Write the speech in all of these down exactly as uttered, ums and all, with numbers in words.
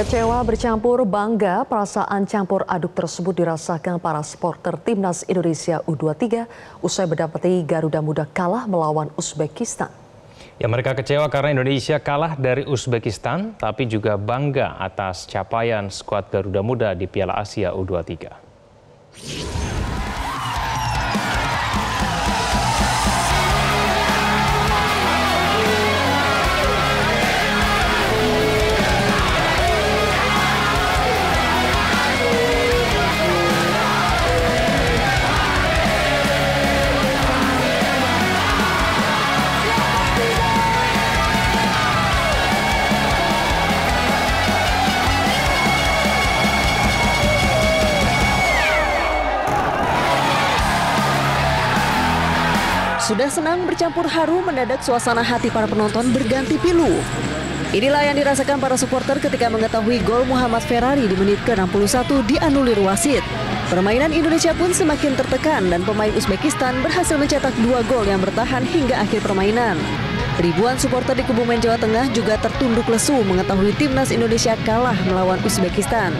Kecewa bercampur bangga, perasaan campur aduk tersebut dirasakan para supporter Timnas Indonesia U dua puluh tiga usai mendapati Garuda Muda kalah melawan Uzbekistan. Ya, mereka kecewa karena Indonesia kalah dari Uzbekistan, tapi juga bangga atas capaian skuad Garuda Muda di Piala Asia U dua puluh tiga. Sudah senang bercampur haru, mendadak suasana hati para penonton berganti pilu. Inilah yang dirasakan para supporter ketika mengetahui gol Muhammad Ferrari di menit ke enam puluh satu dianulir wasit. Permainan Indonesia pun semakin tertekan dan pemain Uzbekistan berhasil mencetak dua gol yang bertahan hingga akhir permainan. Ribuan supporter di Kebumen, Jawa Tengah juga tertunduk lesu mengetahui timnas Indonesia kalah melawan Uzbekistan.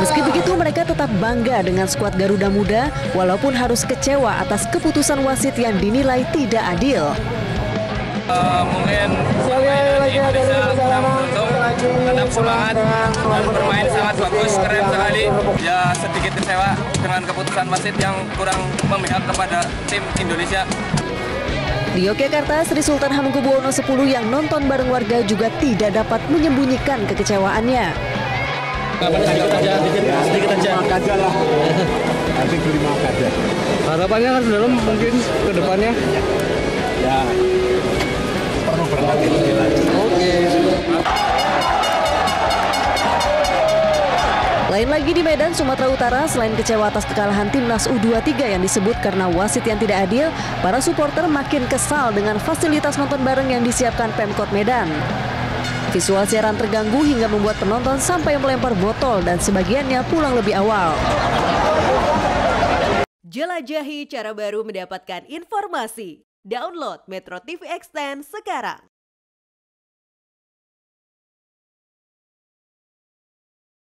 Meski begitu, mereka tetap bangga dengan skuad Garuda Muda, walaupun harus kecewa atas keputusan wasit yang dinilai tidak adil. Uh, mungkin permainan Indonesia kurang beruntung, karena pulaan dan bermain sangat bagus, keren sekali. Ya, sedikit kecewa dengan keputusan wasit yang kurang memihak kepada tim Indonesia. Di Yogyakarta, Sri Sultan Hamengkubuwono X yang nonton bareng warga juga tidak dapat menyembunyikan kekecewaannya. Sedikit aja, sedikit aja. Makan lah. Nanti beli makan aja. Harapannya kan dalam mungkin ke depannya. Ya. Perlu berlatih lebih lanjut. Oke. Lain lagi di Medan, Sumatera Utara, selain kecewa atas kekalahan timnas U dua puluh tiga yang disebut karena wasit yang tidak adil, para supporter makin kesal dengan fasilitas nonton bareng yang disiapkan Pemkot Medan. Visual siaran terganggu hingga membuat penonton sampai melempar botol dan sebagiannya pulang lebih awal. Jelajahi cara baru mendapatkan informasi. Download Metro T V Extend sekarang.